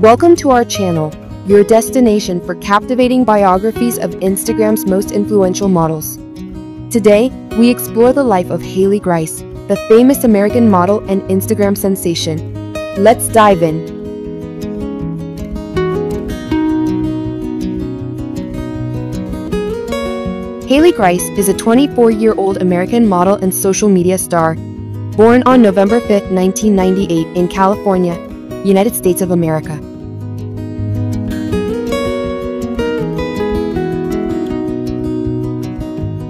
Welcome to our channel, your destination for captivating biographies of Instagram's most influential models. Today, we explore the life of Hailey Grice, the famous American model and Instagram sensation. Let's dive in. Hailey Grice is a 24-year-old American model and social media star, born on November 5, 1998 in California, United States of America.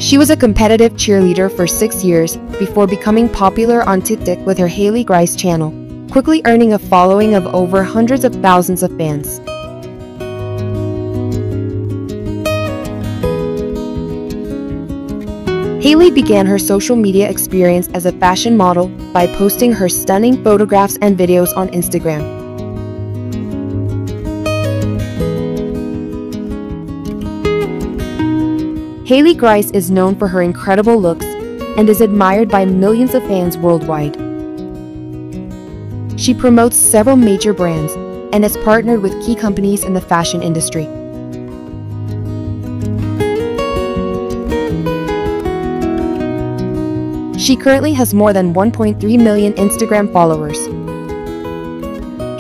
She was a competitive cheerleader for 6 years before becoming popular on TikTok with her Hailey Grice channel, quickly earning a following of over hundreds of thousands of fans. Hailey began her social media experience as a fashion model by posting her stunning photographs and videos on Instagram. Hailey Grice is known for her incredible looks and is admired by millions of fans worldwide. She promotes several major brands and has partnered with key companies in the fashion industry. She currently has more than 1.3 million Instagram followers.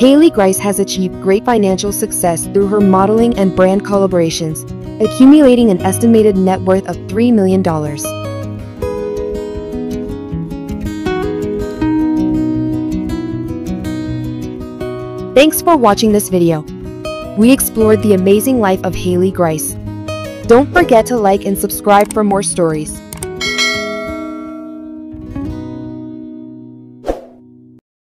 Hailey Grice has achieved great financial success through her modeling and brand collaborations, accumulating an estimated net worth of $3 million. Thanks for watching this video. We explored the amazing life of Hailey Grice. Don't forget to like and subscribe for more stories.